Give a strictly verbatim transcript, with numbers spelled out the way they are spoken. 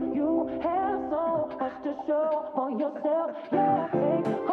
You have so much to show for yourself. Yeah, take